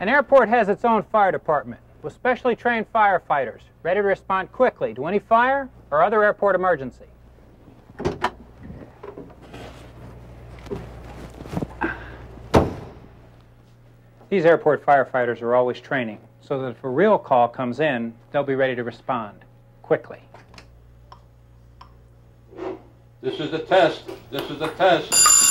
An airport has its own fire department with specially trained firefighters ready to respond quickly to any fire or other airport emergency. These airport firefighters are always training so that if a real call comes in, they'll be ready to respond quickly. This is the test. This is the test.